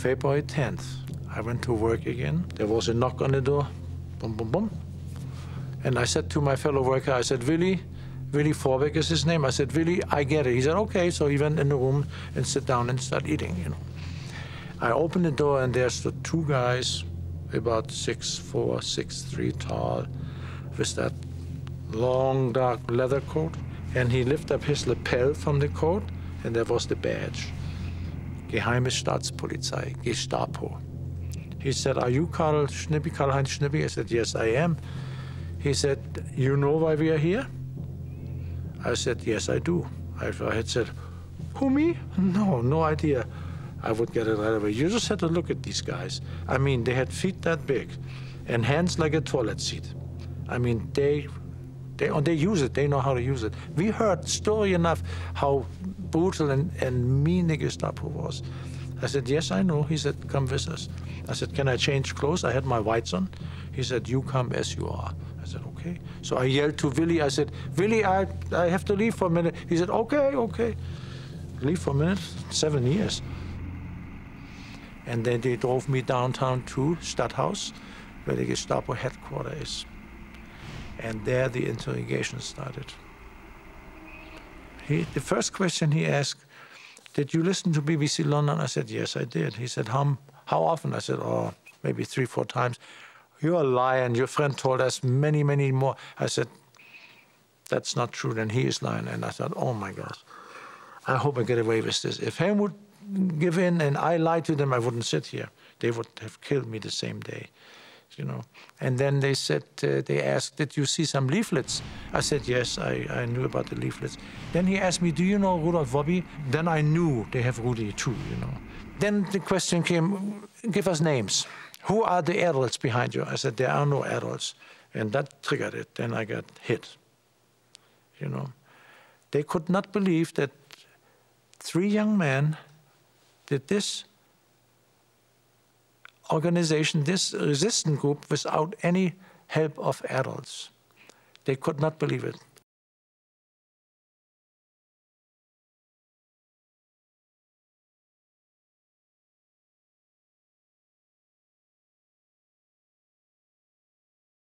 February 10th, I went to work again. There was a knock on the door, boom, boom, boom. And I said to my fellow worker, I said, Willy Forbeck is his name. I said, Willy, I get it. He said, okay. So he went in the room and sit down and start eating, you know. I opened the door and there stood two guys, about 6'4", 6'3" tall, with that long, dark leather coat. And he lifted up his lapel from the coat, and there was the badge. Geheime Staatspolizei, Gestapo. He said, are you Karl Schnibbe, Karl-Heinz Schnibbe? I said, yes, I am. He said, you know why we are here? I said, yes, I do. I had said, who, me? No, no idea. I would get it right away. You just had to look at these guys. I mean, they had feet that big and hands like a toilet seat. I mean, they use it. They know how to use it. We heard story enough how brutal and mean the Gestapo was. I said, yes, I know. He said, come with us. I said, can I change clothes? I had my whites on. He said, you come as you are. I said, okay. So I yelled to Willy. I said, Willy, I have to leave for a minute. He said, okay, okay. Leave for a minute? 7 years. And then they drove me downtown to Stadthaus, where the Gestapo headquarters is. And there the interrogation started. The first question he asked, did you listen to BBC London? I said, yes, I did. He said, how often? I said, oh, maybe 3 or 4 times. You're a liar. Your friend told us many, many more. I said, that's not true. Then he is lying. And I thought, oh, my gosh, I hope I get away with this. If him would give in and I lied to them, I wouldn't sit here. They would have killed me the same day, you know. And then they said, they asked, did you see some leaflets? I said, yes, I knew about the leaflets. Then he asked me, do you know Rudolf Wobbe? Then I knew they have Rudy too, you know. Then the question came, give us names. Who are the adults behind you? I said, there are no adults. And that triggered it. Then I got hit, you know. They could not believe that 3 young men did this organization, this resistance group, without any help of adults. They could not believe it.